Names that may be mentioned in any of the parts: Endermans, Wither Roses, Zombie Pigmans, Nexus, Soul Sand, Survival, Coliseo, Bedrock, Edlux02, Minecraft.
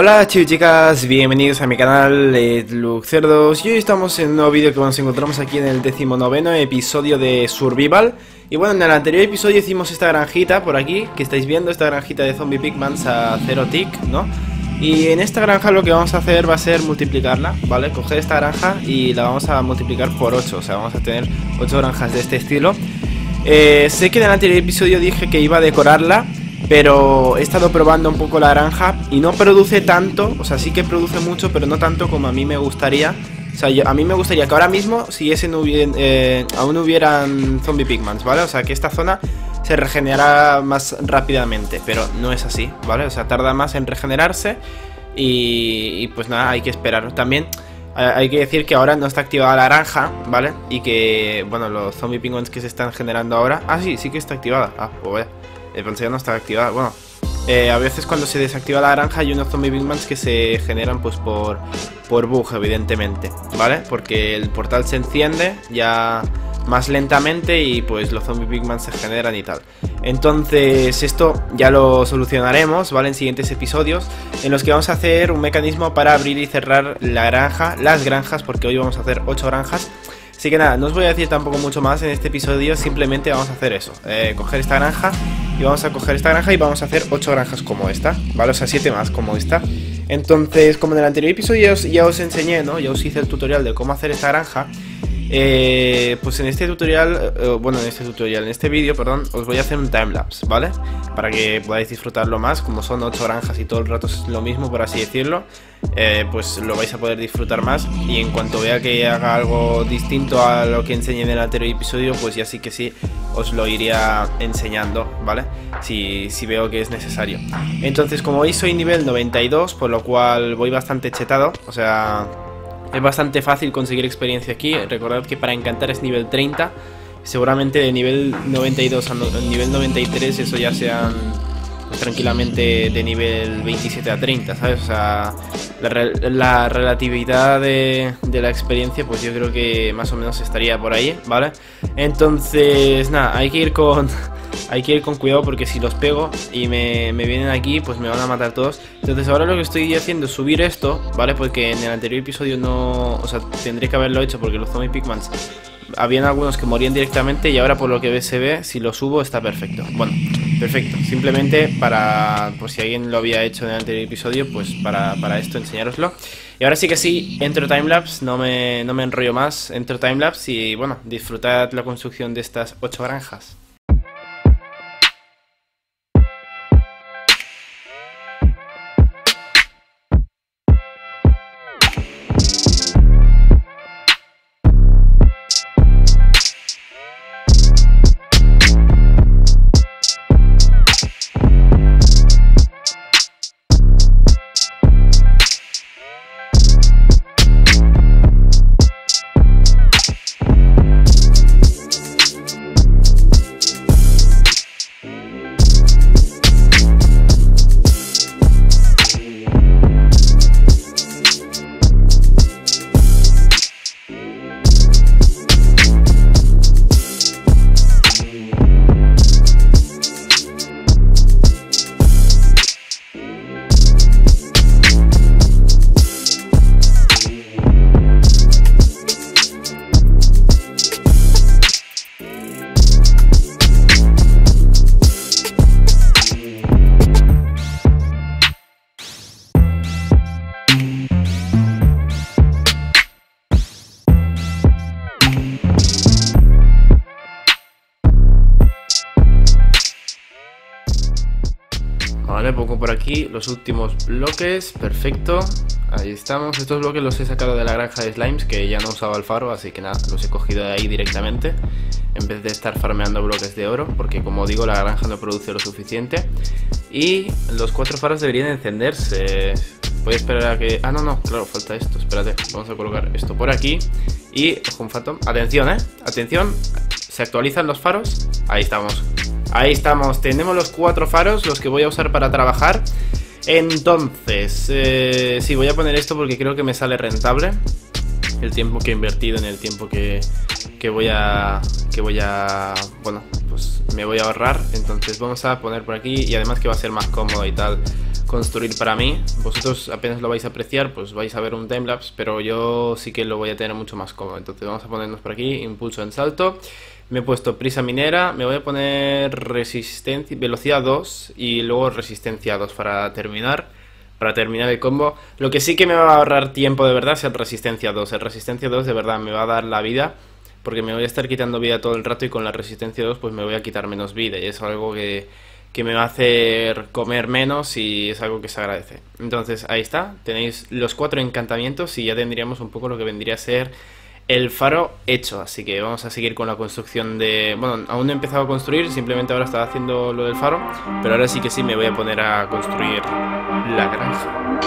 Hola chicos y chicas, bienvenidos a mi canal Edlux02 y hoy estamos en un nuevo vídeo que nos encontramos aquí en el 19º episodio de Survival. Y bueno, en el anterior episodio hicimos esta granjita por aquí, que estáis viendo, esta granjita de Zombie Pigmans a 0 tick, ¿no? Y en esta granja lo que vamos a hacer va a ser multiplicarla, ¿vale? Coger esta granja y la vamos a multiplicar por 8, o sea, vamos a tener 8 granjas de este estilo. Sé que en el anterior episodio dije que iba a decorarla, pero he estado probando un poco la granja y no produce tanto, o sea, sí que produce mucho, pero no tanto como a mí me gustaría. O sea, a mí me gustaría que ahora mismo siguiesen, aún hubieran zombie pigmans, ¿vale? O sea, que esta zona se regenerará más rápidamente, pero no es así, ¿vale? O sea, tarda más en regenerarse y pues nada, hay que esperar. También hay que decir que ahora no está activada la granja, ¿vale? Y que, bueno, los zombie pigmans que se están generando ahora... Ah, sí, sí que está activada. Ah, pues vaya. Pensé que no estaba activada. Bueno, a veces cuando se desactiva la granja hay unos zombie pigmans que se generan pues por bug, evidentemente, ¿vale? Porque el portal se enciende ya más lentamente y pues los zombie pigmans se generan y tal. Entonces esto ya lo solucionaremos, ¿vale? En siguientes episodios en los que vamos a hacer un mecanismo para abrir y cerrar la granja, las granjas, porque hoy vamos a hacer 8 granjas. Así que nada, no os voy a decir tampoco mucho más en este episodio, simplemente vamos a hacer eso, coger esta granja y vamos a coger esta granja y vamos a hacer 8 granjas como esta, ¿vale? O sea, 7 más como esta. Entonces, como en el anterior episodio ya os enseñé, ¿no? Ya os hice el tutorial de cómo hacer esta granja. Pues en este tutorial, en este vídeo, perdón, os voy a hacer un timelapse, ¿vale? Para que podáis disfrutarlo más, como son 8 granjas y todo el rato es lo mismo, por así decirlo, pues lo vais a poder disfrutar más. Y en cuanto vea que haga algo distinto a lo que enseñé en el anterior episodio, pues ya sí que sí, os lo iría enseñando, ¿vale? Si veo que es necesario. Entonces, como veis, soy nivel 92, por lo cual voy bastante chetado, o sea... Es bastante fácil conseguir experiencia aquí. Recordad que para encantar es nivel 30. Seguramente de nivel 92 a nivel 93 eso ya sean tranquilamente de nivel 27 a 30, ¿sabes? O sea, la relatividad de la experiencia pues yo creo que más o menos estaría por ahí, ¿vale? Entonces, nada, hay que ir con cuidado porque si los pego y me vienen aquí, pues me van a matar todos. Entonces ahora lo que estoy haciendo es subir esto, ¿vale? Porque en el anterior episodio no... O sea, tendré que haberlo hecho porque los zombie pigmans... Habían algunos que morían directamente y ahora por lo que se ve, si lo subo está perfecto. Bueno, perfecto. Simplemente para... Por si alguien lo había hecho en el anterior episodio, pues para esto enseñároslo. Y ahora sí que sí, entro timelapse, no me enrollo más. Entro timelapse y bueno, disfrutad la construcción de estas 8 granjas. Vale, pongo por aquí los últimos bloques, perfecto, ahí estamos. Estos bloques los he sacado de la granja de slimes que ya no usaba el faro, así que nada, los he cogido de ahí directamente en vez de estar farmeando bloques de oro, porque como digo, la granja no produce lo suficiente. Y los 4 faros deberían encenderse, voy a esperar a que... Ah, no, claro, falta esto, espérate, vamos a colocar esto por aquí y... Ojo, un phantom, atención, atención, se actualizan los faros, ahí estamos. Ahí estamos, tenemos los 4 faros, los que voy a usar para trabajar. Entonces, sí, voy a poner esto porque creo que me sale rentable. el tiempo que he invertido, en el tiempo que voy a bueno, pues me voy a ahorrar. Entonces vamos a poner por aquí, y además que va a ser más cómodo y tal construir para mí. Vosotros apenas lo vais a apreciar, pues vais a ver un timelapse, pero yo sí que lo voy a tener mucho más cómodo. Entonces vamos a ponernos por aquí, impulso en salto. Me he puesto prisa minera, me voy a poner resistencia, velocidad 2 y luego resistencia 2 para terminar el combo. Lo que sí que me va a ahorrar tiempo de verdad es el resistencia 2. El resistencia 2 de verdad me va a dar la vida, porque me voy a estar quitando vida todo el rato, y con la resistencia 2 pues me voy a quitar menos vida, y es algo que me va a hacer comer menos, y es algo que se agradece. Entonces ahí está, tenéis los 4 encantamientos y ya tendríamos un poco lo que vendría a ser el faro hecho. Así que vamos a seguir con la construcción de... Bueno, aún no he empezado a construir, simplemente ahora estaba haciendo lo del faro, pero ahora sí que sí me voy a poner a construir la granja.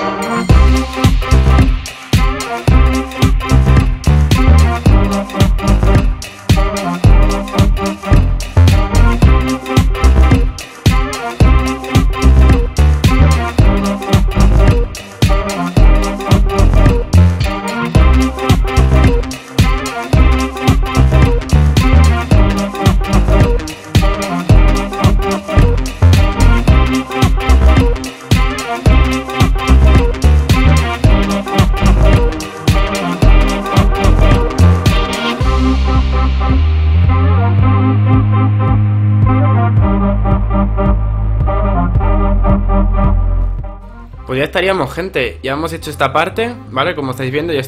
Pues ya estaríamos, gente, ya hemos hecho esta parte, ¿vale? Como estáis viendo, ya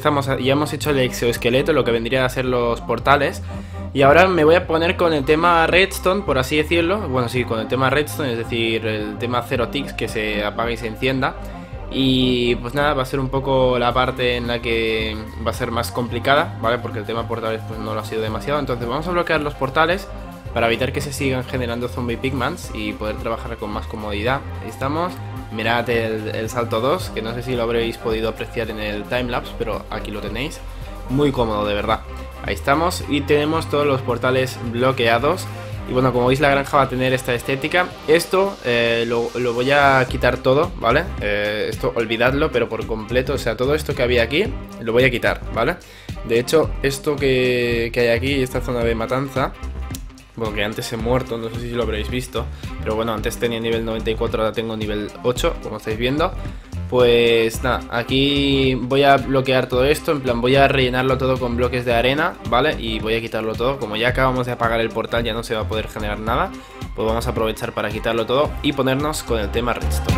hemos hecho el exoesqueleto, lo que vendría a ser los portales. Y ahora me voy a poner con el tema redstone, por así decirlo. Bueno, sí, con el tema redstone, es decir, el tema 0 ticks, que se apague y se encienda. Y pues nada, va a ser un poco la parte en la que va a ser más complicada, ¿vale? Porque el tema portales pues no lo ha sido demasiado. Entonces vamos a bloquear los portales para evitar que se sigan generando zombie pigmans y poder trabajar con más comodidad. Ahí estamos. Mirad el salto 2, que no sé si lo habréis podido apreciar en el timelapse, pero aquí lo tenéis. Muy cómodo, de verdad. Ahí estamos, y tenemos todos los portales bloqueados. Y bueno, como veis, la granja va a tener esta estética. Esto lo voy a quitar todo, ¿vale? Esto olvidadlo, pero por completo. O sea, todo esto que había aquí lo voy a quitar, ¿vale? De hecho, esto que hay aquí, esta zona de matanza... Bueno, que antes he muerto, no sé si lo habréis visto, pero bueno, antes tenía nivel 94, ahora tengo nivel 8, como estáis viendo. Pues nada, aquí voy a bloquear todo esto, en plan voy a rellenarlo todo con bloques de arena, ¿vale? Y voy a quitarlo todo, como ya acabamos de apagar el portal, ya no se va a poder generar nada. Pues vamos a aprovechar para quitarlo todo y ponernos con el tema redstone.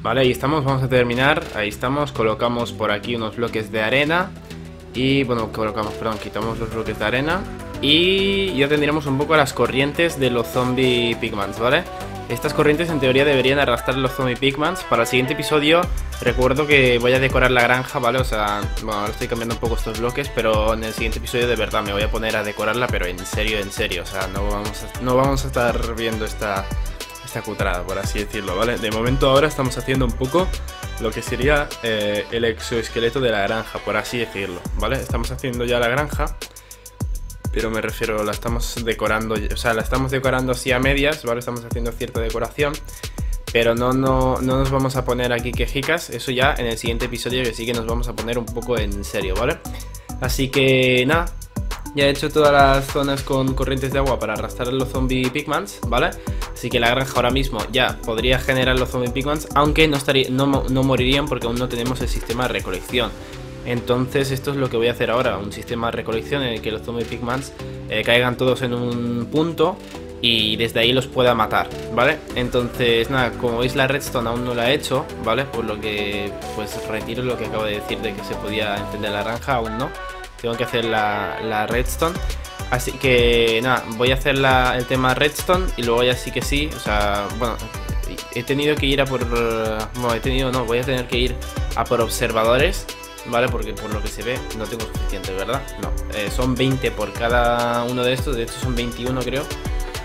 Vale, ahí estamos, vamos a terminar, ahí estamos, colocamos por aquí unos bloques de arena y, bueno, colocamos, perdón, quitamos los bloques de arena y ya tendríamos un poco las corrientes de los zombie pigmans, ¿vale? Estas corrientes en teoría deberían arrastrar los zombie pigmans. Para el siguiente episodio recuerdo que voy a decorar la granja, ¿vale? O sea, bueno, ahora estoy cambiando un poco estos bloques, pero en el siguiente episodio de verdad me voy a poner a decorarla, pero en serio, o sea, no vamos a estar viendo esta cutrada, por así decirlo, ¿vale? De momento ahora estamos haciendo un poco lo que sería el exoesqueleto de la granja, por así decirlo, ¿vale? Estamos haciendo ya la granja, pero me refiero, la estamos decorando, o sea, la estamos decorando así a medias, ¿vale? Estamos haciendo cierta decoración, Pero no nos vamos a poner aquí quejicas. Eso ya en el siguiente episodio, que sí que nos vamos a poner un poco en serio, ¿vale? Así que nada, ya he hecho todas las zonas con corrientes de agua para arrastrar los zombie pigmans, ¿vale? Así que la granja ahora mismo ya podría generar los zombie pigmans, aunque no morirían porque aún no tenemos el sistema de recolección. Entonces esto es lo que voy a hacer ahora, un sistema de recolección en el que los zombie pigmans caigan todos en un punto y desde ahí los pueda matar, ¿vale? Entonces nada, como veis la redstone aún no la he hecho, ¿vale? Por lo que pues retiro lo que acabo de decir de que se podía encender la granja, aún no. Tengo que hacer la redstone. Así que nada, voy a hacer el tema redstone y luego ya sí que sí. O sea, bueno, he tenido que ir a por... Bueno, voy a tener que ir a por observadores, ¿vale? Porque por lo que se ve no tengo suficiente, ¿verdad? No, son 20 por cada uno de estos. De hecho son 21 creo.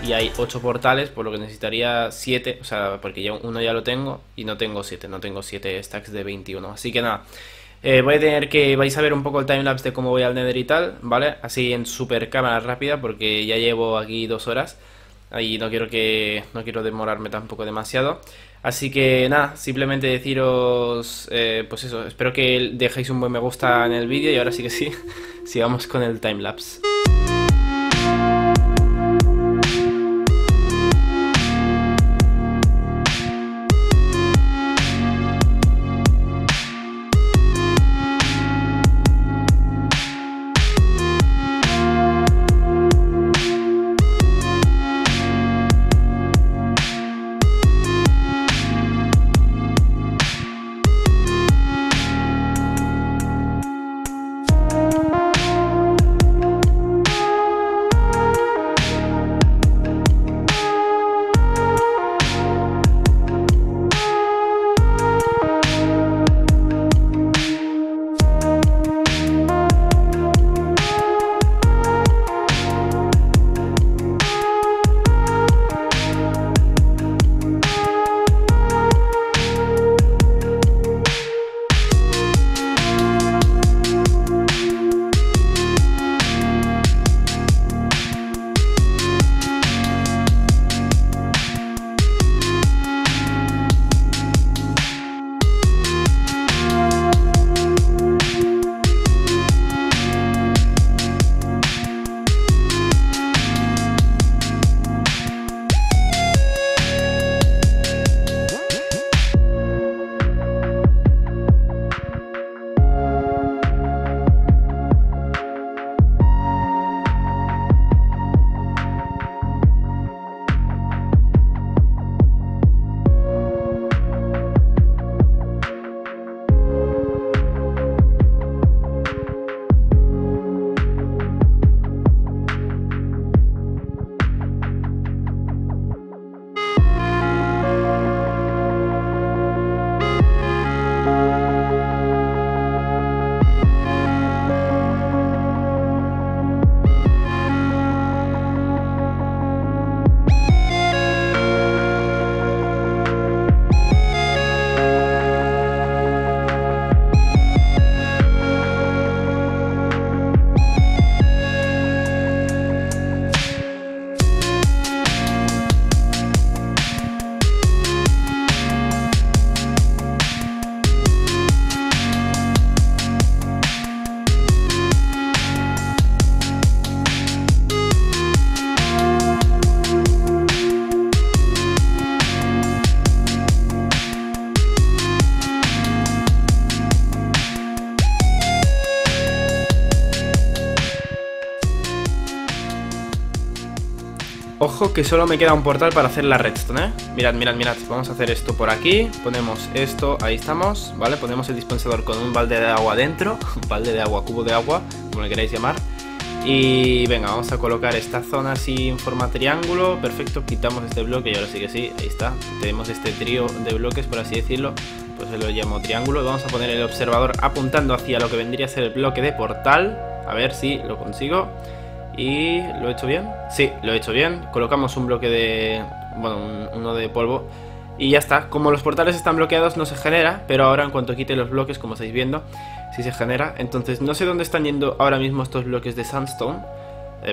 Y hay 8 portales, por lo que necesitaría 7. O sea, porque ya uno ya lo tengo y no tengo 7. No tengo 7 stacks de 21. Así que nada. Voy a tener que... Vais a ver un poco el timelapse de cómo voy al Nether y tal, ¿vale? Así en super cámara rápida porque ya llevo aquí 2 horas. Ahí no quiero demorarme tampoco demasiado. Así que nada, simplemente deciros... pues eso, espero que dejéis un buen me gusta en el vídeo y ahora sí que sí, sigamos con el timelapse. Ojo que solo me queda un portal para hacer la redstone, ¿eh? Mirad, vamos a hacer esto por aquí, ponemos esto, ahí estamos, ¿vale? Ponemos el dispensador con un balde de agua dentro, un balde de agua, cubo de agua, como le queráis llamar. Y venga, vamos a colocar esta zona así en forma triángulo, perfecto, quitamos este bloque y ahora sí que sí, ahí está. Tenemos este trío de bloques, por así decirlo, pues se lo llamo triángulo. Vamos a poner el observador apuntando hacia lo que vendría a ser el bloque de portal, a ver si lo consigo. ¿Y lo he hecho bien? Sí, lo he hecho bien. Colocamos un bloque de... bueno, uno de polvo. Y ya está. Como los portales están bloqueados no se genera, pero ahora en cuanto quite los bloques, como estáis viendo, sí se genera. Entonces no sé dónde están yendo ahora mismo estos bloques de sandstone.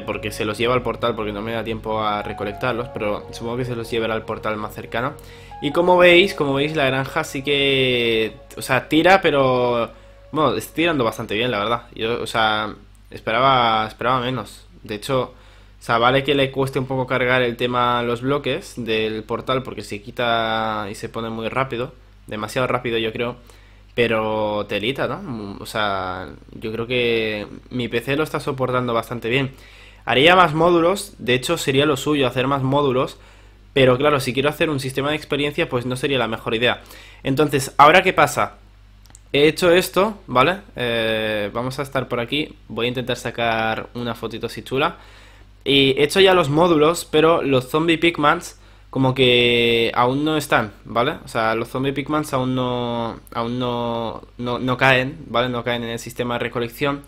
porque se los lleva al portal, porque no me da tiempo a recolectarlos, pero supongo que se los llevará al portal más cercano. Y como veis la granja sí que, o sea, tira, pero bueno, está tirando bastante bien, la verdad. Yo, o sea, esperaba menos. De hecho, o sea, vale que le cueste un poco cargar el tema, los bloques del portal, porque se quita y se pone muy rápido, demasiado rápido yo creo. Pero telita, ¿no? O sea, yo creo que mi PC lo está soportando bastante bien. Haría más módulos, de hecho sería lo suyo hacer más módulos, pero claro, si quiero hacer un sistema de experiencia, pues no sería la mejor idea. Entonces, ¿ahora qué pasa? He hecho esto, ¿vale? Vamos a estar por aquí, voy a intentar sacar una fotito así chula. Y he hecho ya los módulos, pero los Zombie Pigmans como que aún no están, ¿vale? O sea, los Zombie Pigmans aún no caen, ¿vale? No caen en el sistema de recolección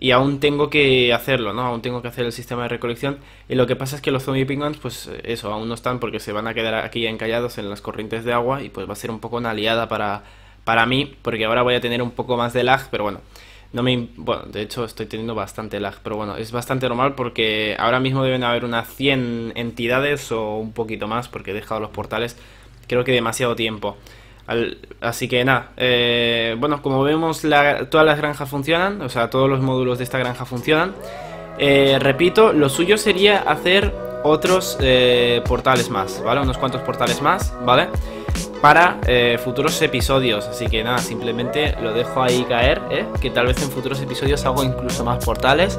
y aún tengo que hacerlo, ¿no? Aún tengo que hacer el sistema de recolección, y lo que pasa es que los Zombie Pigmans, pues eso, aún no están porque se van a quedar aquí encallados en las corrientes de agua, y pues va a ser un poco una liada para mí, porque ahora voy a tener un poco más de lag, pero bueno. Bueno, de hecho estoy teniendo bastante lag, pero bueno, es bastante normal porque ahora mismo deben haber unas 100 entidades o un poquito más, porque he dejado los portales, creo que demasiado tiempo. Así que nada, bueno, como vemos todas las granjas funcionan, o sea, todos los módulos de esta granja funcionan. Repito, lo suyo sería hacer otros portales más, ¿vale? Unos cuantos portales más, ¿vale? Para futuros episodios, así que nada, simplemente lo dejo ahí caer, que tal vez en futuros episodios hago incluso más portales,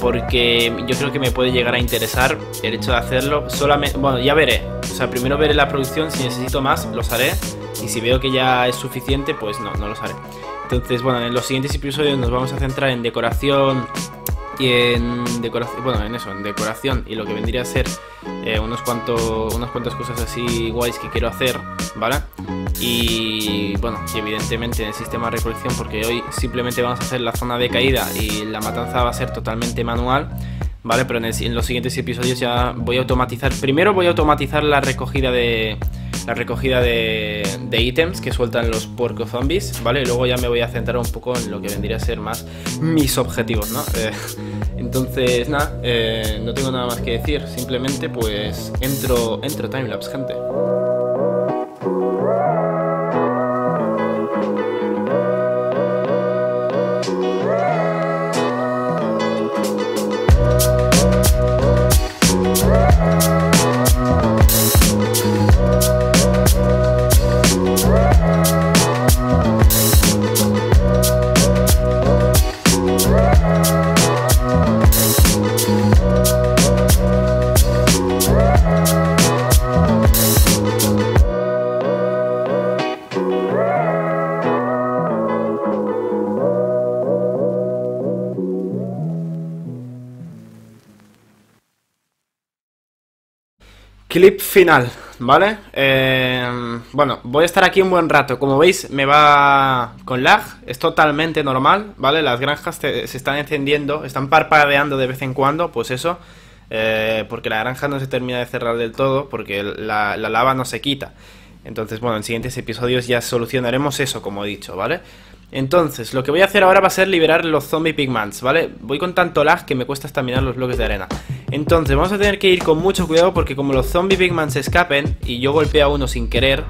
porque yo creo que me puede llegar a interesar el hecho de hacerlo solamente, bueno, ya veré, o sea, primero veré la producción, si necesito más, los haré, y si veo que ya es suficiente, pues no los haré. Entonces, bueno, en los siguientes episodios nos vamos a centrar en decoración, y en decoración y lo que vendría a ser unas cuantas cosas así guays que quiero hacer, ¿vale? Y bueno, y evidentemente en el sistema de recolección, porque hoy simplemente vamos a hacer la zona de caída y la matanza va a ser totalmente manual, ¿vale? Pero en los siguientes episodios ya voy a automatizar, primero la recogida de ítems que sueltan los puerco zombies, ¿vale? Y luego ya me voy a centrar un poco en lo que vendría a ser más mis objetivos, ¿no? Entonces, nada, no tengo nada más que decir, simplemente pues entro timelapse, gente. Clip final, ¿vale? Bueno, voy a estar aquí un buen rato. Como veis, me va con lag. Es totalmente normal, ¿vale? Las granjas se están encendiendo, están parpadeando de vez en cuando, pues eso. Porque la granja no se termina de cerrar del todo, porque la lava no se quita. Entonces, bueno, en siguientes episodios ya solucionaremos eso, como he dicho, ¿vale? Entonces, lo que voy a hacer ahora va a ser liberar los Zombie Pigmans, ¿vale? Voy con tanto lag que me cuesta hasta mirar los bloques de arena. Entonces vamos a tener que ir con mucho cuidado, porque como los Zombie Pigmans se escapen y yo golpeo a uno sin querer,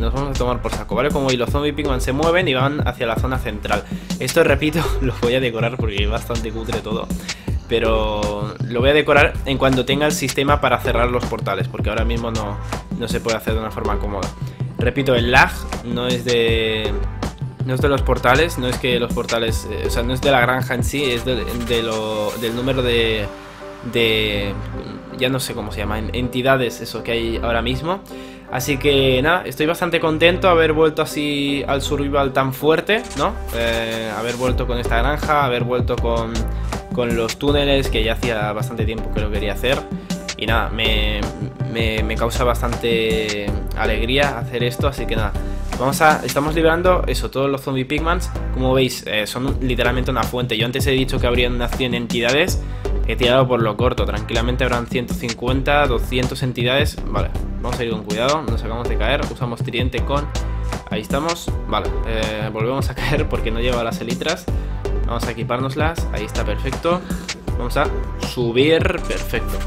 nos vamos a tomar por saco, ¿vale? Como veis, los Zombie Pigmans se mueven y van hacia la zona central. Esto, repito, lo voy a decorar porque es bastante cutre todo, pero lo voy a decorar en cuanto tenga el sistema para cerrar los portales, porque ahora mismo no se puede hacer de una forma cómoda. Repito, el lag no es de los portales, no es que los portales, o sea, no es de la granja en sí, es del número de ya no sé cómo se llaman, entidades, eso que hay ahora mismo. Así que nada, estoy bastante contento de haber vuelto así al survival tan fuerte, ¿no? Haber vuelto con esta granja, haber vuelto con los túneles, que ya hacía bastante tiempo que lo quería hacer. Y nada, me causa bastante alegría hacer esto, así que nada, estamos liberando eso, todos los Zombie Pigmans. Como veis, son literalmente una fuente. Yo antes he dicho que habrían unas 100 entidades, he tirado por lo corto, tranquilamente habrán 150, 200 entidades. Vale, vamos a ir con cuidado, nos acabamos de caer, usamos tridente con... Ahí estamos, vale, volvemos a caer porque no lleva las elitras. Vamos a equipárnoslas, ahí está perfecto. Vamos a subir, perfecto.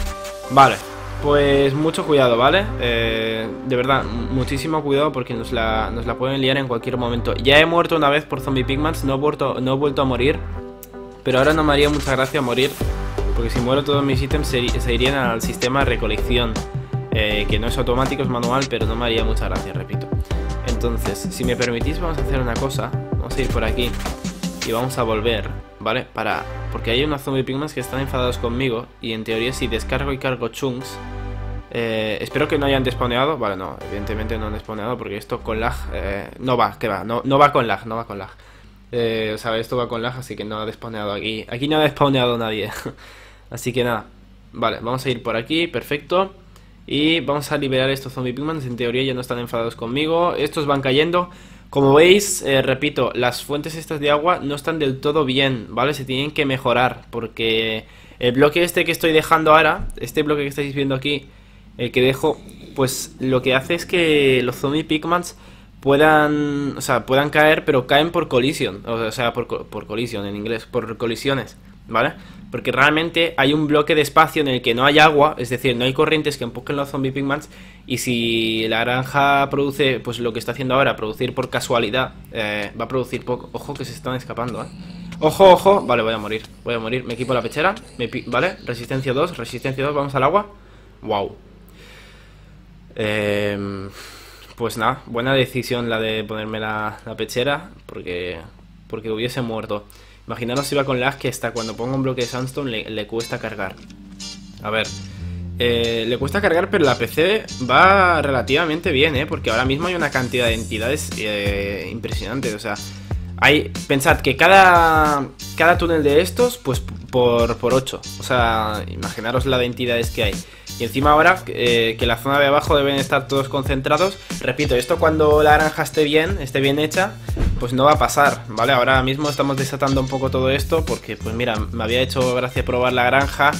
Vale, pues mucho cuidado, ¿vale? De verdad, muchísimo cuidado porque nos la pueden liar en cualquier momento. Ya he muerto una vez por Zombie Pigmans, no he vuelto a morir. Pero ahora no me haría mucha gracia morir, porque si muero todos mis ítems se irían al sistema de recolección, que no es automático, es manual, pero no me haría mucha gracia, repito. Entonces, si me permitís, vamos a hacer una cosa. Vamos a ir por aquí y vamos a volver, ¿vale? Porque hay unos zombie pigmans que están enfadados conmigo. Y en teoría si descargo y cargo chunks, espero que no hayan despawneado. Vale, no, evidentemente no han despawneado, porque esto con lag no va, que va, no va con lag. O sea, esto va con lag, así que no ha despawneado aquí. Aquí no ha despawneado nadie. Así que nada. Vale, vamos a ir por aquí, perfecto. Y vamos a liberar estos zombie pigmans. En teoría ya no están enfadados conmigo. Estos van cayendo. Como veis, repito, las fuentes estas de agua no están del todo bien, ¿vale? Se tienen que mejorar, porque el bloque este que estoy dejando ahora, este bloque que estáis viendo aquí, el que dejo, pues lo que hace es que los zombie pigmans puedan, o sea, puedan caer, pero caen por collision, o sea, por collision en inglés, por colisiones, ¿vale? Porque realmente hay un bloque de espacio en el que no hay agua, es decir, no hay corrientes que empujen los zombie pigmans, y si la granja produce, pues lo que está haciendo ahora, producir por casualidad, va a producir poco. Ojo que se están escapando, ¿eh? Ojo, ojo, vale, voy a morir, me equipo la pechera, vale, resistencia 2, vamos al agua, wow. Pues nada, buena decisión la de ponerme la pechera, porque hubiese muerto. Imaginaros si va con lag, que está cuando pongo un bloque de sandstone le cuesta cargar. A ver, le cuesta cargar, pero la PC va relativamente bien, porque ahora mismo hay una cantidad de entidades impresionantes. O sea, pensad que cada túnel de estos, pues por 8. O sea, imaginaros la de entidades que hay. Y encima ahora, que la zona de abajo deben estar todos concentrados. Repito, esto cuando la granja esté bien hecha, pues no va a pasar, ¿vale? Ahora mismo estamos desatando un poco todo esto porque, pues mira, me había hecho gracia probar la granja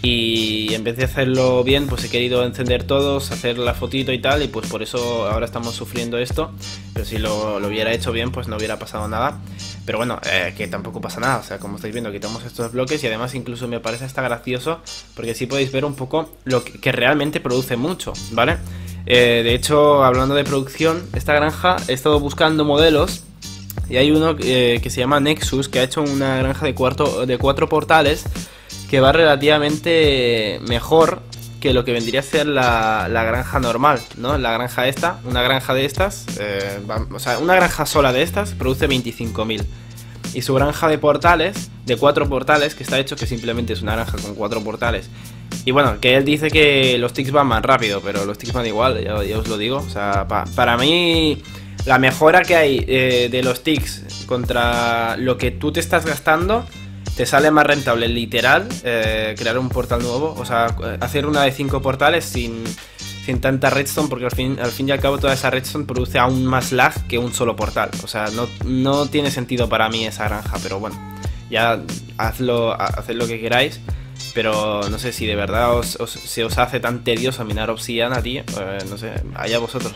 y en vez de hacerlo bien, pues he querido encender todos, hacer la fotito y tal, y pues por eso ahora estamos sufriendo esto. Pero si lo hubiera hecho bien, pues no hubiera pasado nada. Pero bueno, que tampoco pasa nada, o sea, como estáis viendo, quitamos estos bloques y además incluso me parece hasta gracioso porque sí podéis ver un poco lo que realmente produce mucho, ¿vale? De hecho, hablando de producción, esta granja he estado buscando modelos y hay uno que se llama Nexus, que ha hecho una granja de 4 portales que va relativamente mejor que lo que vendría a ser la granja normal, ¿no? La granja esta, una granja de estas, o sea, una granja sola de estas produce 25.000. Y su granja de portales, de 4 portales, que está hecho que simplemente es una granja con 4 portales. Y bueno, que él dice que los ticks van más rápido, pero los ticks van igual, ya os lo digo. O sea, para mí la mejora que hay de los ticks contra lo que tú te estás gastando, te sale más rentable, literal, crear un portal nuevo. O sea, hacer una de 5 portales sin tanta redstone, porque al fin y al cabo toda esa redstone produce aún más lag que un solo portal. O sea, no tiene sentido para mí esa granja, pero bueno, ya haced lo que queráis. Pero no sé si de verdad se os hace tan tedioso minar obsidiana, tío. No sé, allá vosotros.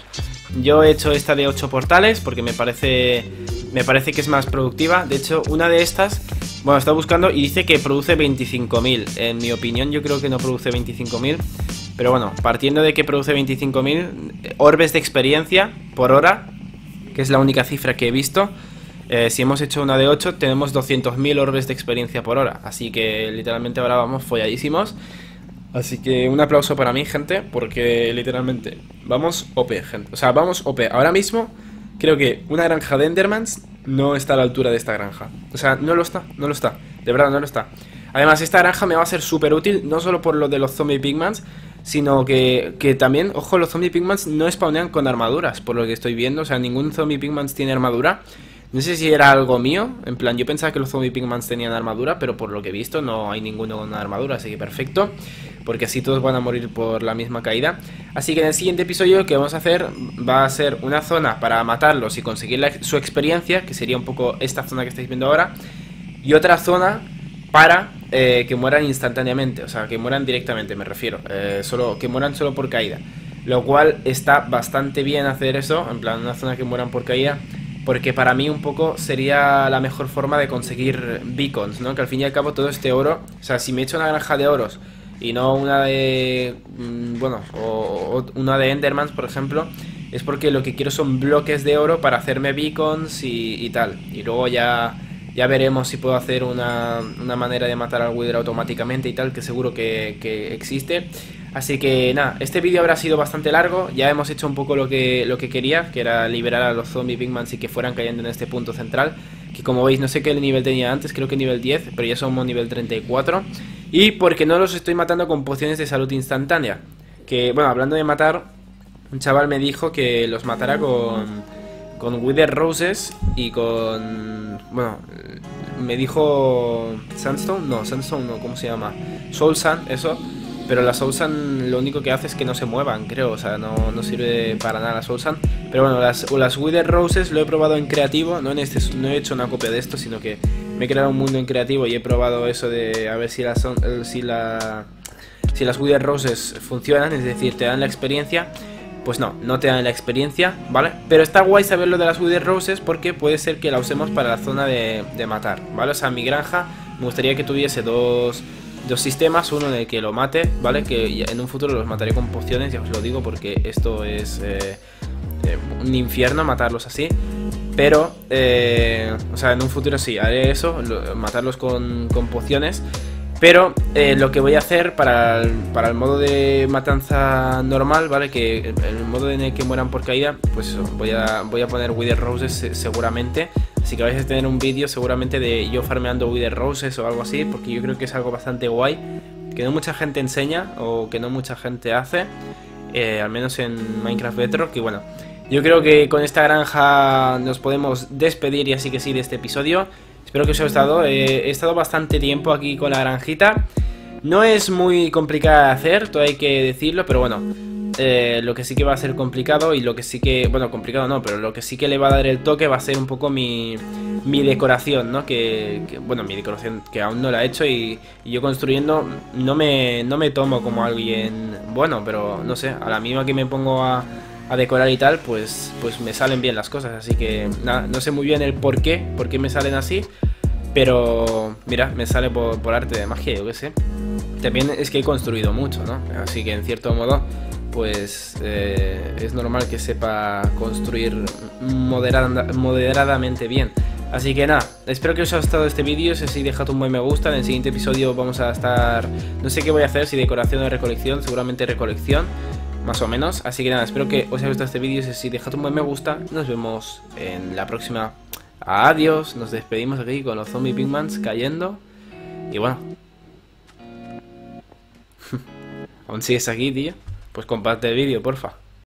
Yo he hecho esta de 8 portales porque me parece que es más productiva. De hecho, una de estas, bueno, está buscando y dice que produce 25.000. En mi opinión, yo creo que no produce 25.000. Pero bueno, partiendo de que produce 25.000 orbes de experiencia por hora, que es la única cifra que he visto. Si hemos hecho una de 8, tenemos 200.000 orbes de experiencia por hora. Así que literalmente ahora vamos folladísimos. Así que un aplauso para mí, gente, porque literalmente vamos OP, gente. O sea, vamos OP. Ahora mismo creo que una granja de Endermans no está a la altura de esta granja. O sea, no lo está. De verdad, no lo está. Además, esta granja me va a ser súper útil, no solo por lo de los zombie pigmans, sino que también, ojo, los zombie pigmans no spawnean con armaduras, por lo que estoy viendo. O sea, ningún zombie pigmans tiene armadura. No sé si era algo mío, en plan, yo pensaba que los zombie pigmans tenían armadura, pero por lo que he visto no hay ninguno con armadura, así que perfecto, porque así todos van a morir por la misma caída. Así que en el siguiente episodio lo que vamos a hacer va a ser una zona para matarlos y conseguir su experiencia, que sería un poco esta zona que estáis viendo ahora, y otra zona para que mueran instantáneamente, o sea, que mueran directamente, me refiero, que mueran solo por caída, lo cual está bastante bien hacer eso, en plan, una zona que mueran por caída. Porque para mí un poco sería la mejor forma de conseguir beacons, ¿no? Que al fin y al cabo todo este oro... O sea, si me echo una granja de oros y no una de... Bueno, o una de Endermans, por ejemplo... Es porque lo que quiero son bloques de oro para hacerme beacons y tal. Y luego ya veremos si puedo hacer una manera de matar al Wither automáticamente y tal, que seguro que existe. Así que nada, este vídeo habrá sido bastante largo. Ya hemos hecho un poco lo que quería, que era liberar a los zombie pigmans y que fueran cayendo en este punto central. Que como veis, no sé qué nivel tenía antes, creo que nivel 10, pero ya somos nivel 34. Y porque no los estoy matando con pociones de salud instantánea. Que, bueno, hablando de matar, un chaval me dijo que los matara con Wither Roses y con... Bueno, me dijo... Sandstone no, ¿cómo se llama? Soul Sand, eso... Pero la Soul Sand lo único que hace es que no se muevan, creo. O sea, no sirve para nada la Soul Sand. Pero bueno, las Wither Roses lo he probado en creativo. No, en este, no he hecho una copia de esto, sino que me he creado un mundo en creativo y he probado eso de a ver si las Wither Roses funcionan. Es decir, te dan la experiencia. Pues no te dan la experiencia, ¿vale? Pero está guay saber lo de las Wither Roses porque puede ser que la usemos para la zona de matar, ¿vale? O sea, mi granja me gustaría que tuviese dos sistemas, uno en el que lo mate, ¿vale? Que en un futuro los mataré con pociones, ya os lo digo, porque esto es un infierno matarlos así. Pero, o sea, en un futuro sí, haré eso, matarlos con pociones. Pero lo que voy a hacer para el modo de matanza normal, ¿vale? Que el modo en el que mueran por caída, pues eso, voy a poner Wither Roses seguramente. Así que vais a tener un vídeo seguramente de yo farmeando Wither Roses o algo así, porque yo creo que es algo bastante guay, que no mucha gente enseña o que no mucha gente hace, al menos en Minecraft Bedrock. Y bueno, yo creo que con esta granja nos podemos despedir y así que sí de este episodio. Espero que os haya gustado, he estado bastante tiempo aquí con la granjita. No es muy complicada de hacer, todo hay que decirlo, pero bueno, lo que sí que va a ser complicado y lo que sí que... Bueno, complicado no, pero lo que sí que le va a dar el toque va a ser un poco mi decoración, ¿no? Que bueno, mi decoración que aún no la he hecho y yo construyendo no me tomo como alguien bueno, pero no sé, a la misma que me pongo a decorar y tal, pues me salen bien las cosas, así que nada, no sé muy bien el por qué me salen así, pero mira, me sale por arte de magia, yo qué sé. También es que he construido mucho, ¿no? Así que en cierto modo, pues es normal que sepa construir moderadamente bien. Así que nada, espero que os haya gustado este vídeo, si así dejad un buen me gusta. En el siguiente episodio vamos a estar, no sé qué voy a hacer, si decoración o recolección, seguramente recolección. Más o menos, así que nada, espero que os haya gustado este vídeo, si dejad un buen me gusta, nos vemos en la próxima, adiós, nos despedimos aquí con los zombie pigmans cayendo, y bueno, aún sigues aquí, tío, pues comparte el vídeo, porfa.